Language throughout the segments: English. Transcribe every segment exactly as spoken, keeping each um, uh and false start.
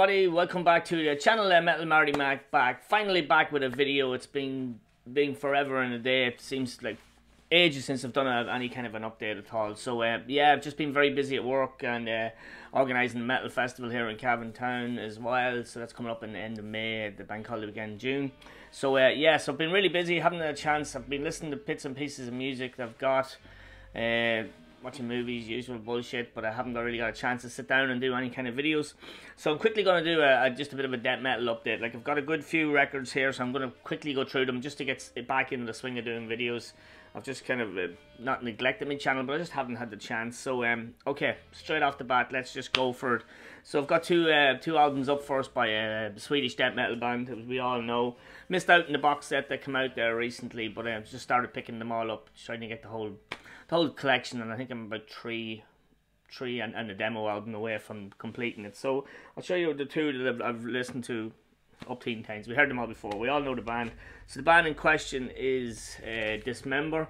everybody, welcome back to the channel. I'm Metal Marty Mac, back, finally back with a video. It's been been forever and a day. It seems like ages since I've done a, any kind of an update at all. So uh, yeah, I've just been very busy at work and uh, organising the metal festival here in Cavan Town as well. So that's coming up in the end of May, the bank holiday weekend in June. So uh, yeah, so I've been really busy, haven't had a chance. I've been listening to bits and pieces of music that I've got. Uh, watching movies, usual bullshit, but I haven't really got a chance to sit down and do any kind of videos. So I'm quickly going to do a, a, just a bit of a death metal update. Like, I've got a good few records here, so I'm going to quickly go through them just to get back into the swing of doing videos. I've just kind of uh, not neglected my channel, but I just haven't had the chance. So, um, okay, straight off the bat, let's just go for it. So I've got two uh, two albums up first by a Swedish death metal band, as we all know. Missed out in the box set that came out there recently, but I uh, just started picking them all up, trying to get the whole... the whole collection, and I think I'm about three three and, and a demo album away from completing it. So I'll show you the two that I've, I've listened to up teen times. We heard them all before, we all know the band. So the band in question is uh, Dismember.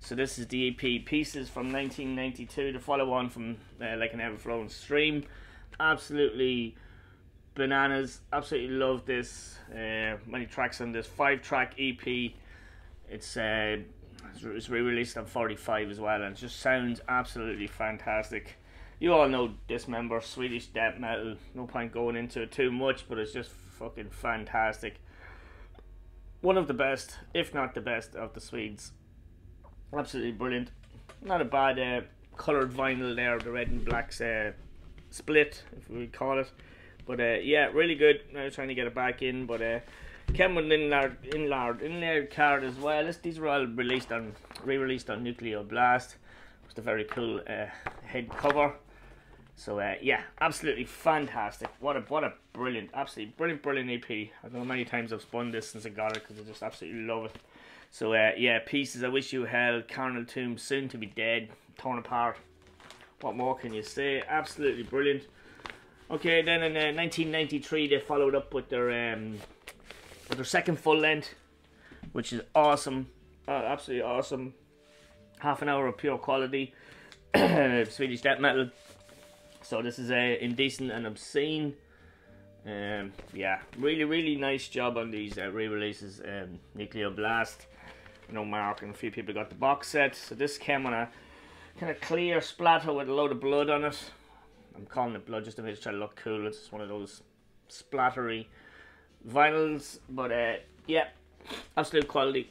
So this is the E P Pieces from nineteen ninety-two, the follow on from uh, Like an Everflowing Stream. Absolutely bananas, absolutely love this. Uh, many tracks on this five track E P. It's uh, It's re-released on forty-five as well, and it just sounds absolutely fantastic. You all know Dismember, Swedish death metal. No point going into it too much, but it's just fucking fantastic. One of the best, if not the best, of the Swedes. Absolutely brilliant. Not a bad uh, coloured vinyl there, the red and blacks uh, split, if we call it. But uh, yeah, really good. Now trying to get it back in, but. Uh, Came with an inlaid, inlaid, inlaid card as well. These were all released on, re-released on Nuclear Blast. It was a very cool uh, head cover. So uh, yeah, absolutely fantastic. What a what a brilliant, absolutely brilliant, brilliant E P. I don't know how many times I've spun this since I got it because I just absolutely love it. So uh, yeah, Pieces, I Wish You Hell, Carnal Tomb, Soon to Be Dead, Torn Apart. What more can you say? Absolutely brilliant. Okay, then in uh, nineteen ninety-three they followed up with their. Um, But their second full length, which is awesome, uh, absolutely awesome. Half an hour of pure quality Swedish death metal. So this is a uh, Indecent and Obscene. Um, yeah, really, really nice job on these uh, re-releases. Um, Nuclear Blast. You know, Mark and a few people got the box set. So this came on a kind of clear splatter with a load of blood on it. I'm calling it blood just to make it try to look cool. It's just one of those splattery vinyls, but uh, yeah, absolute quality.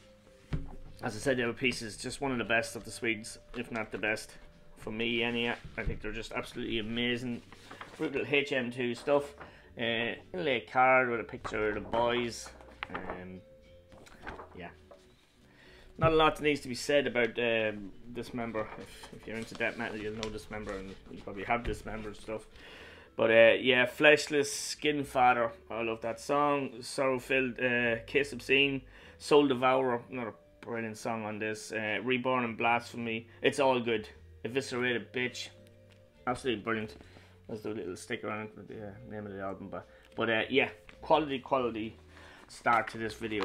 As I said, the other Pieces, just one of the best of the Swedes, if not the best for me. Any, I think they're just absolutely amazing. Brutal H M two stuff. Uh, lay a card with a picture of the boys. Um, yeah, not a lot that needs to be said about um, Dismember. If, if you're into death metal, you'll know Dismember, and you probably have Dismember and stuff. But uh, yeah, Fleshless, Skin Father, I love that song. Sorrow-Filled, uh, Kiss Obscene, Soul Devourer, another brilliant song on this. Uh, Reborn and Blasphemy, It's All Good. Eviscerated Bitch, absolutely brilliant. There's the little sticker on it with the uh, name of the album. But, but uh, yeah, quality, quality start to this video.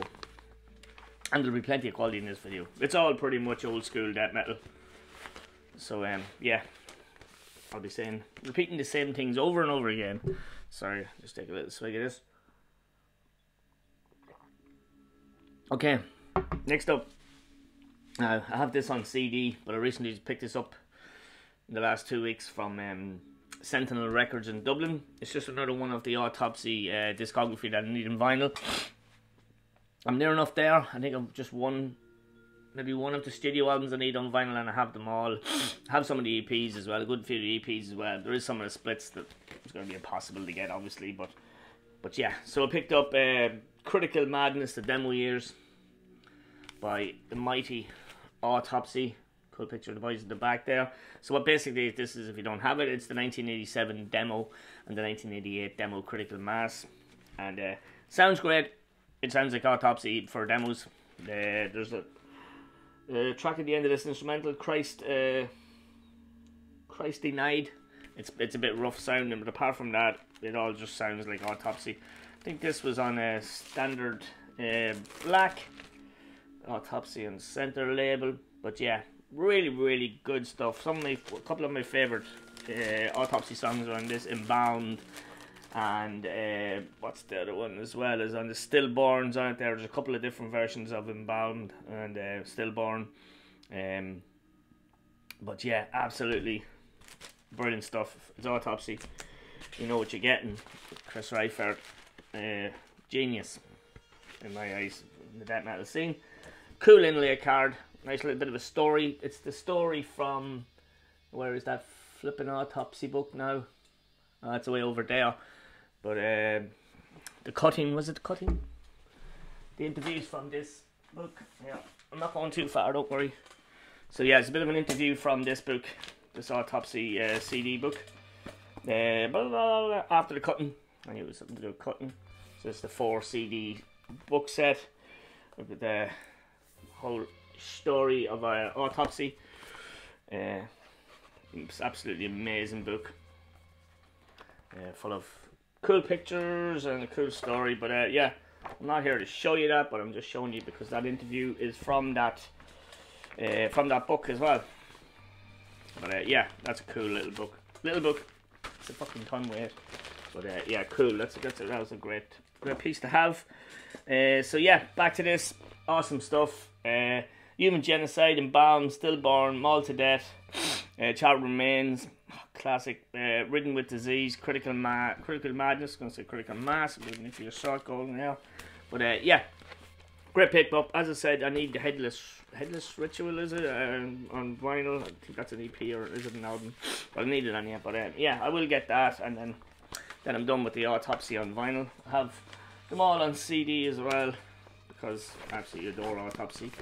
And there'll be plenty of quality in this video. It's all pretty much old school death metal. So um, yeah. I'll be saying, repeating the same things over and over again. Sorry, just take a little swig of this. Okay, next up, uh, I have this on C D, but I recently just picked this up in the last two weeks from um, Sentinel Records in Dublin. It's just another one of the Autopsy uh, discography that I need in vinyl. I'm near enough there. I think I'm just one. Maybe one of the studio albums I need on vinyl, and I have them all. I have some of the E Ps as well, a good few of the E Ps as well. There is some of the splits that it's going to be impossible to get, obviously, but but yeah. So I picked up uh, Critical Madness, The Demo Years, by the mighty Autopsy. Cool picture of the boys in the back there. So what basically this is, if you don't have it, it's the nineteen eighty-seven demo and the nineteen eighty-eight demo Critical Mass. And uh, sounds great. It sounds like Autopsy for demos. Uh, there's a Uh, track at the end of this instrumental, Christ, uh, Christ Denied. It's it's a bit rough sounding, but apart from that, it all just sounds like Autopsy. I think this was on a standard uh, black Autopsy and Center label, but yeah, really really good stuff. Some of my, a couple of my favorite uh, Autopsy songs are on this, Embalmed, And uh, what's the other one as well is on the Stillborns, aren't there? There's a couple of different versions of Inbound and uh, Stillborn. Um, but yeah, absolutely brilliant stuff. It's Autopsy. You know what you're getting. Chris Reifert, uh, genius in my eyes in the death metal scene. Cool inlay card. Nice little bit of a story. It's the story from, where is that flipping Autopsy book now? Oh, that's away over there. But uh, the cutting, was it the cutting? The interviews from this book. Yeah, I'm not going too far, don't worry. So yeah, it's a bit of an interview from this book, this Autopsy uh, C D book. Uh, blah, blah, blah, after the cutting, I knew it was something to do with cutting. So it's the four C D book set. Look at the whole story of our Autopsy. Uh, it's absolutely amazing book. Uh, full of cool pictures and a cool story, but uh, yeah, I'm not here to show you that, but I'm just showing you because that interview is from that uh, from that book as well. But uh, yeah, that's a cool little book. Little book, it's a fucking ton weight, but uh, yeah, cool. That's that's that was a great great piece to have. Uh, so yeah, back to this awesome stuff. Uh, Human Genocide, Embalmed, Stillborn, Mauled to Death, uh, Child Remains. Classic, uh, Ridden with Disease, Critical ma critical Madness, I'm going to say Critical Mass, I'm going to a short golden now. But uh, yeah, great pick up. As I said, I need the Headless headless Ritual, is it, um, on vinyl? I think that's an E P or is it an album? But I need it on yet, but uh, yeah, I will get that, and then then I'm done with the Autopsy on vinyl. I have them all on C D as well, because I absolutely adore Autopsy.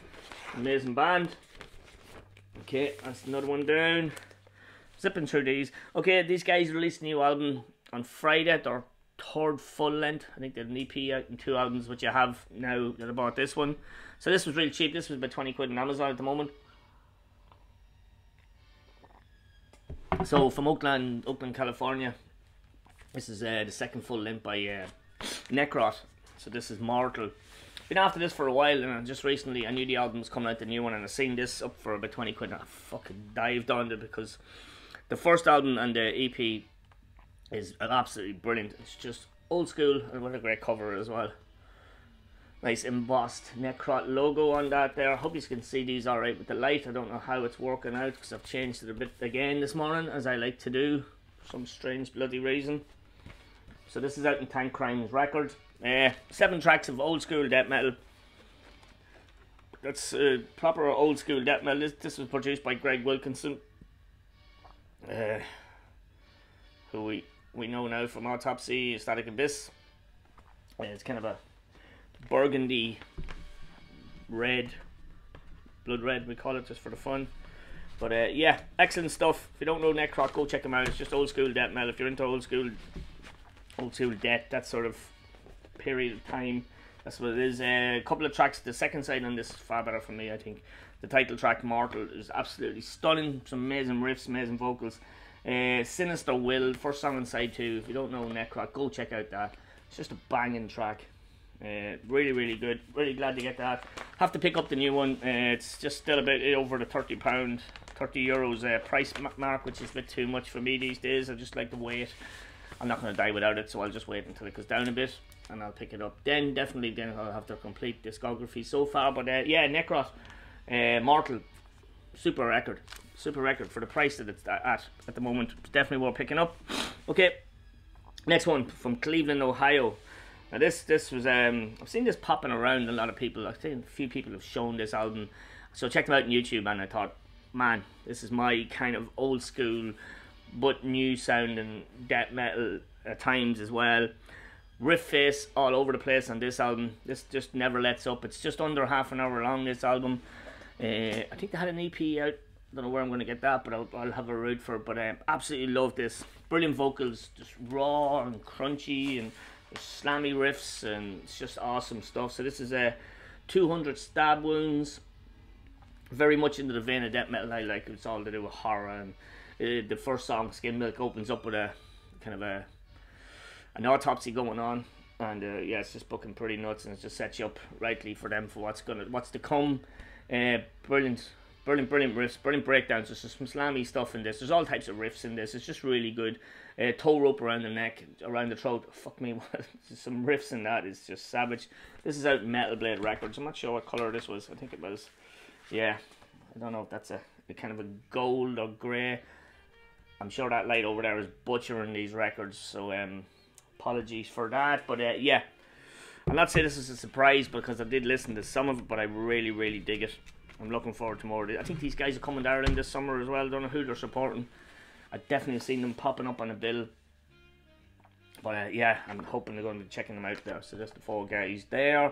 Amazing band. Okay, that's another one down. Zipping through these. Okay, these guys released a new album on Friday, their third full length. I think they had an E P out and two albums, which I have now that I bought this one. So this was really cheap. This was about twenty quid on Amazon at the moment. So from Oakland, Oakland, California, this is uh, the second full length by uh, Necrot. So this is Mortal. Been after this for a while, and just recently I knew the album was coming out, the new one, and I seen this up for about twenty quid, and I fucking dived on it because the first album and the E P is absolutely brilliant. It's just old school, and what a great cover as well. Nice embossed Necrot logo on that there. I hope you can see these alright with the light. I don't know how it's working out because I've changed it a bit again this morning, as I like to do for some strange bloody reason. So this is out in Tank Crimes Records. Uh, seven tracks of old school death metal. That's uh, proper old school death metal. This, this was produced by Greg Wilkinson. Uh, who we, we know now from Autopsy, Static Abyss. Uh, it's kind of a burgundy red, blood red we call it just for the fun. But uh, yeah, excellent stuff. If you don't know Necrot, go check them out. It's just old school death metal. If you're into old school, old school death, that sort of period of time, that's what it is. Uh, a couple of tracks, the second side on this is far better for me, I think. The title track, Mortal, is absolutely stunning. Some amazing riffs, amazing vocals. Uh, Sinister Will, first song on side two. If you don't know Necrot, go check out that. It's just a banging track. Uh, really, really good. Really glad to get that. Have to pick up the new one. Uh, it's just still a bit over the thirty pound, thirty euros uh, price mark, which is a bit too much for me these days. I just like to wait. I'm not going to die without it, so I'll just wait until it goes down a bit, and I'll pick it up then. Definitely then I'll have their complete discography so far. But uh, yeah, Necrot, uh, Mortal, super record, super record for the price that it's at at the moment. It's definitely worth picking up. Okay, next one from Cleveland, Ohio. Now this this was um I've seen this popping around a lot of people. I think a few people have shown this album, so I checked them out on YouTube, and I thought, man, this is my kind of old school but new sounding death metal at times as well. Riff face all over the place on this album. This just never lets up. It's just under half an hour long, this album. uh, I think they had an E P out. Don't know where I'm going to get that, but I'll, I'll have a route for it. But I um, absolutely love this. Brilliant vocals, just raw and crunchy, and slammy riffs, and it's just awesome stuff. So this is a uh, two hundred Stab Wounds, very much into the vein of death metal I like. It's all to do with horror, and uh, the first song, Skin Milk, opens up with a kind of a an autopsy going on, and uh, yeah, it's just fucking pretty nuts, and it just sets you up rightly for them for what's gonna what's to come. Uh, brilliant, Brilliant, brilliant riffs, brilliant breakdowns. There's some slammy stuff in this. There's all types of riffs in this. It's just really good. Uh, toe rope around the neck, around the throat. Fuck me, some riffs in that is just savage. This is out Metal Blade Records. I'm not sure what color this was. I think it was, yeah. I don't know if that's a, a kind of a gold or grey. I'm sure that light over there is butchering these records. So um, apologies for that. But uh, yeah, I'll not say this is a surprise because I did listen to some of it, but I really, really dig it. I'm looking forward to more. I think these guys are coming to Ireland this summer as well. I don't know who they're supporting. I've definitely seen them popping up on a bill. But uh, yeah, I'm hoping they're going to be checking them out there. So that's the four guys there.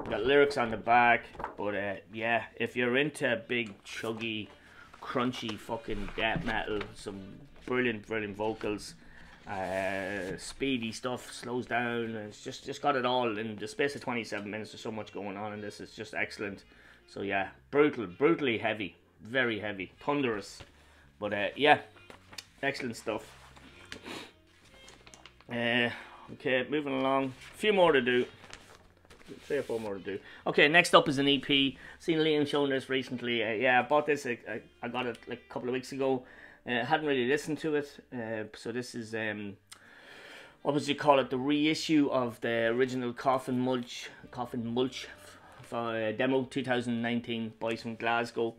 We've got lyrics on the back. But uh, yeah, if you're into big, chuggy, crunchy fucking death metal, some brilliant, brilliant vocals, uh, speedy stuff, slows down. It's just, just got it all in the space of twenty-seven minutes. There's so much going on in this. It's just excellent. So yeah, brutal, brutally heavy, very heavy, thunderous, but uh, yeah, excellent stuff. Uh, okay, moving along, a few more to do, three or four more to do. Okay, next up is an E P. Seen Liam showing this recently. Uh, yeah, I bought this. I, I, I got it like a couple of weeks ago. Uh, hadn't really listened to it. Uh, so this is um. What would you call it? The reissue of the original Coffin Mulch, Coffin Mulch. For a demo two thousand nineteen, boys from Glasgow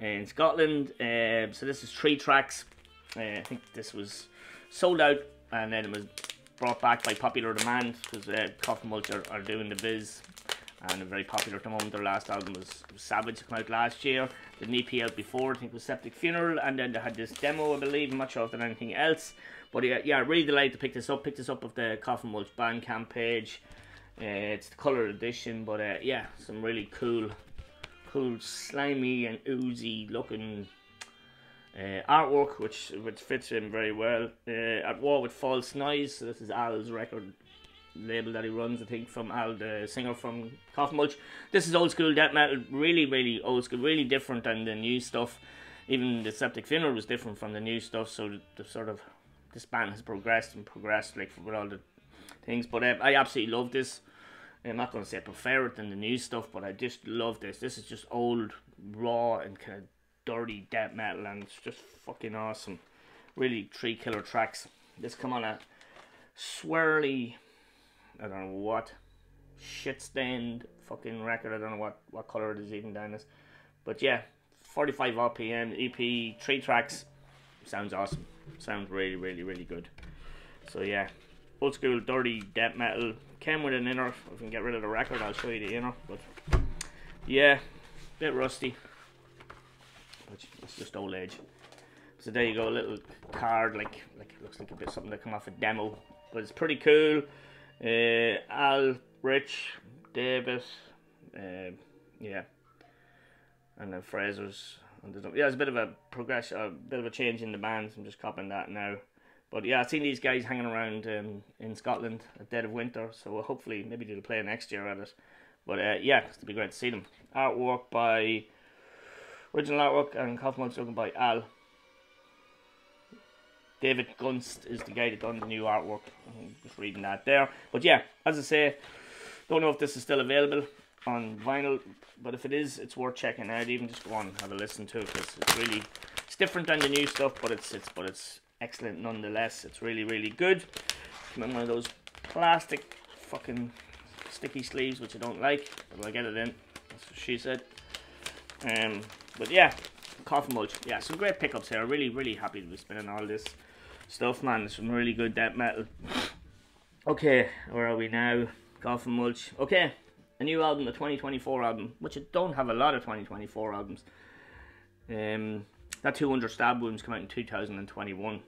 in Scotland. Uh, so this is three tracks. Uh, I think this was sold out and then it was brought back by popular demand because uh, Coffin Mulch are, are doing the biz and they're very popular at the moment. Their last album was, was Savage, it came out last year. They had an E P out before, I think it was Septic Funeral, and then they had this demo, I believe. I'm not sure if they had anything else. But yeah, yeah, really delighted to pick this up. Picked this up off the Coffin Mulch Bandcamp page. Uh, it's the colour edition, but uh, yeah, some really cool, cool, slimy and oozy looking uh, artwork, which which fits in very well. Uh, At War with False Noise, so this is Al's record label that he runs, I think, from Al, the singer from Coffin Mulch. This is old school death metal, really, really old school, really different than the new stuff. Even the Septic Funeral was different from the new stuff, so the, the sort of, this band has progressed and progressed, like, with all the things. But uh, I absolutely love this. I'm not going to say I prefer it than the new stuff, but I just love this. This is just old, raw, and kind of dirty death metal, and it's just fucking awesome. Really, three killer tracks. This come on a swirly, I don't know what, shit-stained fucking record. I don't know what, what colour it is even down this. But yeah, forty-five R P M, E P, three tracks. Sounds awesome. Sounds really, really, really good. So yeah. Old school dirty death metal. Came with an inner. If we can get rid of the record, I'll show you the inner. But yeah, bit rusty. But it's just old age. So there you go, a little card like like it looks like a bit something that come off a demo, but it's pretty cool. Uh, Al, Rich, Davis, uh, yeah, and then Fraser's. And there's, yeah, there's a bit of a progression, a bit of a change in the band. So I'm just copying that now. But yeah, I've seen these guys hanging around um, in Scotland at Dead of Winter, so hopefully maybe they'll play next year at it. But uh, yeah, it'd be great to see them. Artwork by, original artwork and Coffin Mulch looking by Al. David Gunst is the guy that done the new artwork. I'm just reading that there. But yeah, as I say, don't know if this is still available on vinyl, but if it is, it's worth checking out. Even just go on and have a listen to it, because it's really, it's different than the new stuff, but it's it's but it's. Excellent nonetheless. It's really, really good. I'm in one of those plastic fucking sticky sleeves, which I don't like, but I'll get it in. That's what she said. Um, but yeah, Coffin Mulch. Yeah, some great pickups here. I'm really, really happy to be spinning all this stuff, man. It's some really good death metal. Okay, where are we now? Coffin Mulch. Okay, a new album, a twenty twenty-four album, which I don't have a lot of twenty twenty-four albums. Um, That two hundred Stab Wounds came out in two thousand twenty-one.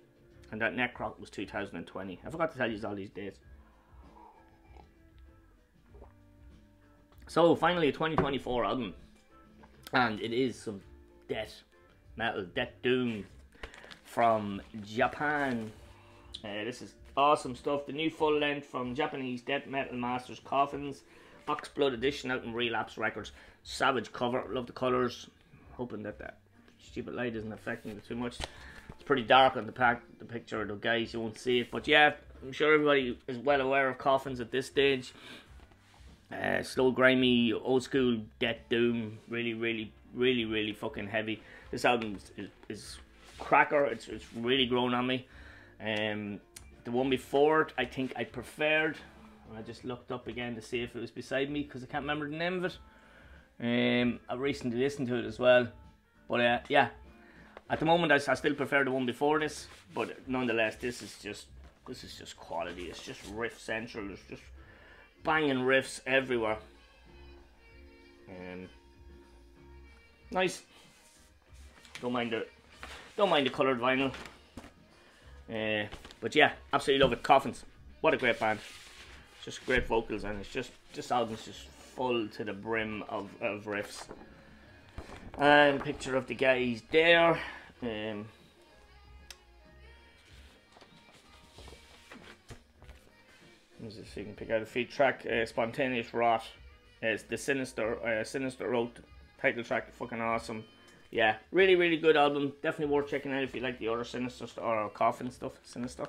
And that Necrot was two thousand twenty. I forgot to tell you all these dates. So, finally, a twenty twenty-four album. And it is some death metal, death doom from Japan. Uh, this is awesome stuff. The new full length from Japanese death metal masters Coffins. Oxblood edition out in Relapse Records. Savage cover. Love the colours. Hoping that that stupid light isn't affecting it too much. It's pretty dark on the pack, the picture of the guys, you won't see it. But yeah, I'm sure everybody is well aware of Coffins at this stage. Uh, slow, grimy, old school death doom, really, really, really, really fucking heavy. This album is, is cracker. It's, it's really grown on me. Um, the one before it, I think I preferred. I just looked up again to see if it was beside me because I can't remember the name of it. Um, I recently listened to it as well. But uh, yeah, at the moment I, I still prefer the one before this. But nonetheless, this is just this is just quality. It's just riff central. It's just banging riffs everywhere. Um, nice. Don't mind the don't mind the coloured vinyl. Uh, but yeah, absolutely love it. Coffins, what a great band. Just great vocals, and it's just this album's just full to the brim of, of riffs. And picture of the guys there. Um, let's see if you can pick out a feed track. Uh, Spontaneous Rot. It's the Sinister uh, Sinister Road title track. Fucking awesome. Yeah, really, really good album. Definitely worth checking out if you like the other Sinister or Coffin stuff. Sinister,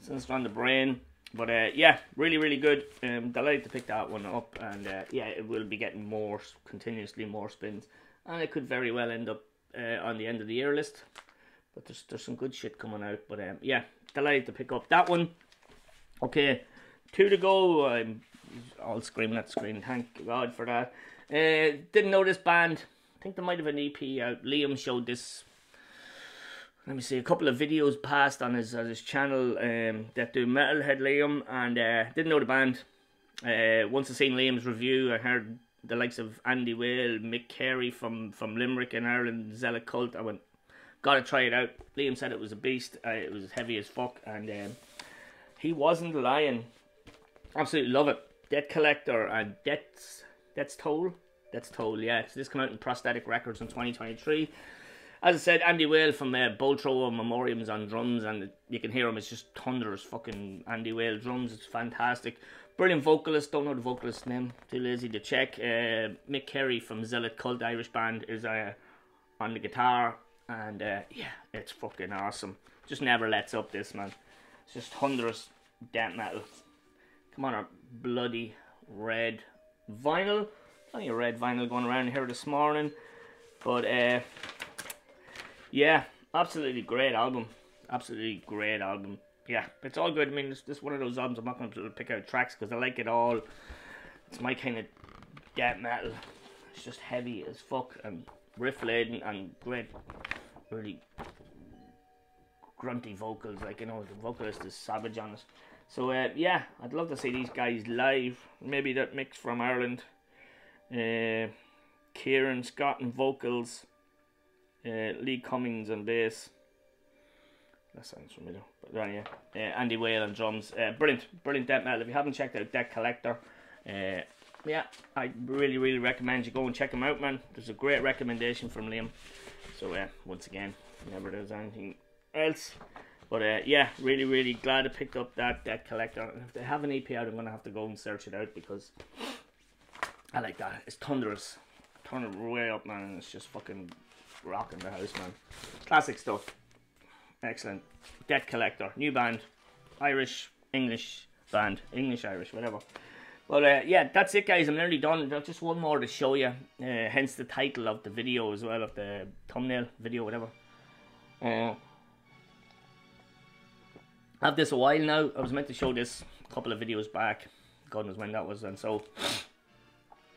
Sinister on the Brain. But uh, yeah, really, really good. Um, delighted to pick that one up, and uh, yeah, it will be getting more continuously more spins, and it could very well end up uh, on the end of the year list. But there's there's some good shit coming out. But um, yeah, delighted to pick up that one. Okay, two to go. I'm all screaming at the screen. Thank God for that. Uh, didn't know this band. I think they might have an E P out. Liam showed this. Let me see, a couple of videos passed on his, on his channel um, that do Metalhead Liam, and uh, didn't know the band. Uh, once I seen Liam's review, I heard the likes of Andy Whale, Mick Kerry from, from Limerick in Ireland, Zealot Cult. I went, gotta try it out. Liam said it was a beast, uh, it was heavy as fuck, and um, he wasn't lying. Absolutely love it. Death Collector and Death's, Death's Toll? Death's Toll, yeah. So this came out in Prosthetic Records in twenty twenty-three. As I said, Andy Whale from uh, Boltro Memoriam's on drums, and you can hear him. It's just thunderous fucking Andy Whale drums. It's fantastic. Brilliant vocalist. Don't know the vocalist's name. Too lazy to check. Uh, Mick Kerry from Zealot Cult, Irish band, is uh, on the guitar. And uh, yeah, it's fucking awesome. Just never lets up, this man. It's just thunderous death metal. Come on, our bloody red vinyl. Plenty of red vinyl going around here this morning. But... Uh, yeah, absolutely great album. Absolutely great album. Yeah, it's all good. I mean, it's just one of those albums I'm not going to pick out tracks because I like it all. It's my kind of death metal. It's just heavy as fuck and riff laden and great, really grunty vocals. Like, you know, the vocalist is savage on it. So, uh, yeah, I'd love to see these guys live. Maybe that mix from Ireland. Uh, Kieran Scott and vocals. Uh, Lee Cummings on bass. That sounds familiar. But anyway, uh, Andy Whale on drums. Uh, brilliant, brilliant death metal. If you haven't checked out Death Collector, uh, yeah, I really, really recommend you go and check them out, man. There's a great recommendation from Liam. So uh, once again, never does anything else. But uh, yeah, really, really glad I picked up that Death Collector. And if they have an E P out, I'm gonna have to go and search it out because I like that. It's thunderous. Turn it way up, man, and it's just fucking rocking the house, man. Classic stuff. Excellent. Death Collector, new band, Irish, English band, English, Irish, whatever. Well, uh, yeah, that's it, guys. I'm nearly done. There's just one more to show you. Uh, hence the title of the video as well, of the thumbnail video, whatever. Uh, I have this a while now. I was meant to show this a couple of videos back. God knows when that was, and so.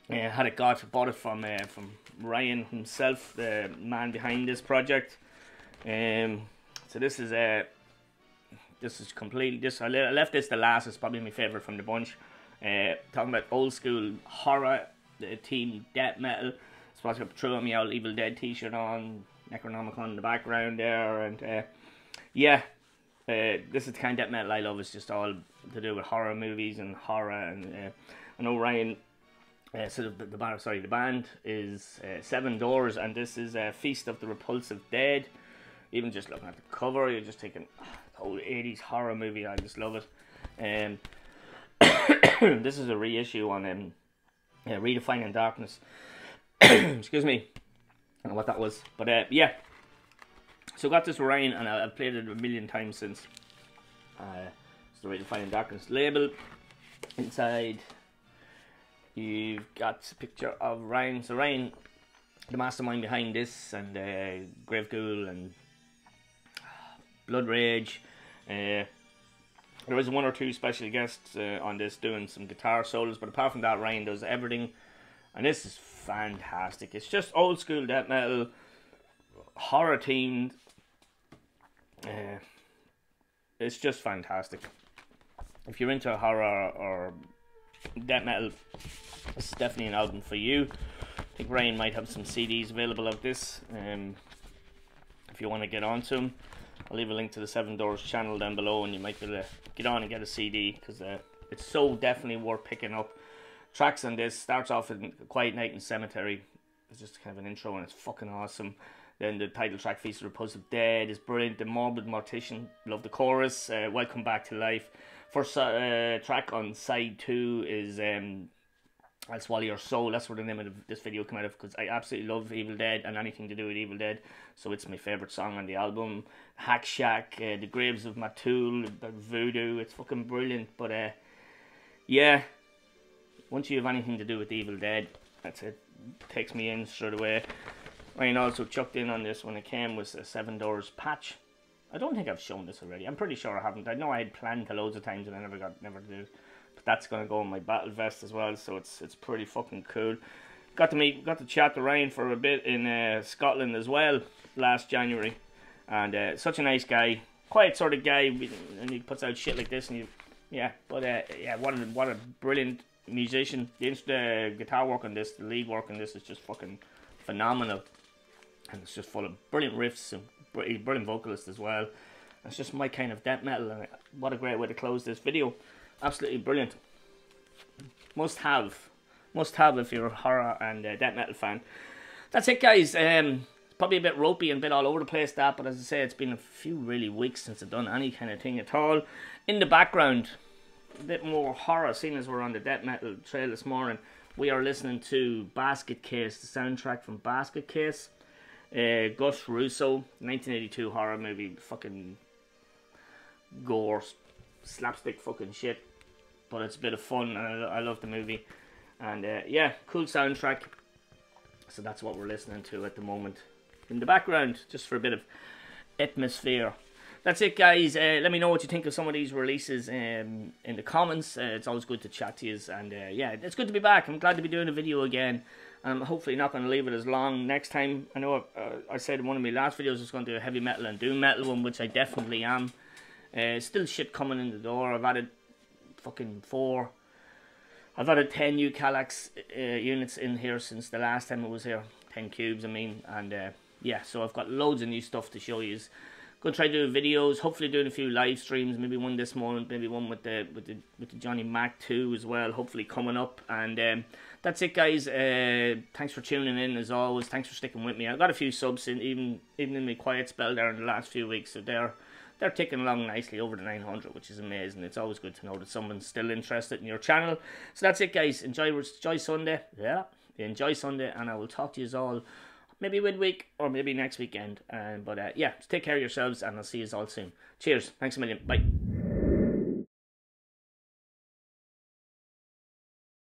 I uh, had it got, bought it from uh, from Ryan himself, the man behind this project. Um, so this is a, uh, this is completely, this, I left this the last, it's probably my favourite from the bunch. Uh, talking about old school horror, the team death metal. So I threw my old Evil Dead t-shirt on, Necronomicon in the background there, and uh, yeah. Uh, this is the kind of death metal I love, it's just all to do with horror movies and horror, and uh, I know Ryan... Uh, so the, the band, sorry, the band is uh, Seven Doors, and this is a uh, Feast of the Repulsive Dead. Even just looking at the cover, you're just thinking, oh, the old eighties horror movie. I just love it. Um, this is a reissue on um, uh, Redefining Darkness. Excuse me, I don't know what that was, but uh, yeah. So I got this Ryan, and I, I've played it a million times since. Uh, it's the Redefining Darkness label inside. You've got a picture of Ryan. So Ryan the mastermind behind this, and uh, Grave Ghoul and Blood Rage. Uh, there was one or two special guests uh, on this doing some guitar solos, but apart from that, Ryan does everything. And this is fantastic. It's just old school death metal, horror themed. Uh, it's just fantastic. If you're into horror or death metal, this is definitely an album for you. I think Ryan might have some C Ds available of this, um, if you want to get onto them. I'll leave a link to the Seven Doors channel down below, and you might be able to get on and get a C D, because uh, it's so definitely worth picking up. Tracks on this starts off in Quiet Night in Cemetery. It's just kind of an intro, and it's fucking awesome. Then the title track, Feast of Repose of Dead, is brilliant. The Morbid Mortician, love the chorus. Uh, Welcome Back to Life. First uh, track on side two is um, I'll Swallow Your Soul. That's where the name of this video came out of, because I absolutely love Evil Dead and anything to do with Evil Dead. So it's my favourite song on the album. Hack Shack, uh, The Graves of Matul, Voodoo. It's fucking brilliant. But uh, yeah, once you have anything to do with Evil Dead, that's it. Takes me in straight away. Ryan also chucked in on this when it came was a Seven Doors patch. I don't think I've shown this already. I'm pretty sure I haven't. I know I had planned to loads of times and I never got never did. But that's gonna go in my battle vest as well, so it's it's pretty fucking cool. Got to meet, got to chat to Ryan for a bit in uh, Scotland as well last January, and uh, such a nice guy, quiet sort of guy, and he puts out shit like this, and you, yeah, but uh, yeah, what a what a brilliant musician. The uh, guitar work on this, the lead work on this is just fucking phenomenal, and it's just full of brilliant riffs and brilliant vocalist as well. It's just my kind of death metal, and what a great way to close this video. Absolutely brilliant. Must have. Must have if you're a horror and uh, death metal fan. That's it, guys. Um, it's probably a bit ropey and a bit all over the place, that, but as I say, it's been a few really weeks since I've done any kind of thing at all. In the background, a bit more horror, seeing as we're on the death metal trail this morning. We are listening to Basket Case, the soundtrack from Basket Case. Uh, Gus Russo, nineteen eighty-two horror movie, fucking gore, slapstick fucking shit, but it's a bit of fun, and I, I love the movie, and uh, yeah, cool soundtrack, so that's what we're listening to at the moment, in the background, just for a bit of atmosphere. That's it, guys. Uh, let me know what you think of some of these releases um, in the comments. Uh, it's always good to chat to you, and uh, yeah, it's good to be back. I'm glad to be doing a video again. I'm hopefully not going to leave it as long next time. I know I, uh, I said in one of my last videos I was going to do a heavy metal and doom metal one, which I definitely am. Uh, still shit coming in the door. I've added fucking four. I've added ten new Kallax uh, units in here since the last time I was here. Ten cubes, I mean. And uh, yeah, so I've got loads of new stuff to show you. Going to try to do videos. Hopefully doing a few live streams. Maybe one this morning. Maybe one with the with the with the Johnny Mac too as well. Hopefully coming up. And um, that's it, guys. Uh, thanks for tuning in as always. Thanks for sticking with me. I've got a few subs in even even in my quiet spell there in the last few weeks. So they're they're ticking along nicely over the nine hundred, which is amazing. It's always good to know that someone's still interested in your channel. So that's it, guys. Enjoy enjoy Sunday. Yeah, enjoy Sunday, and I will talk to you all. Maybe midweek or maybe next weekend. Um, but uh, yeah, take care of yourselves, and I'll see you all soon. Cheers. Thanks a million. Bye.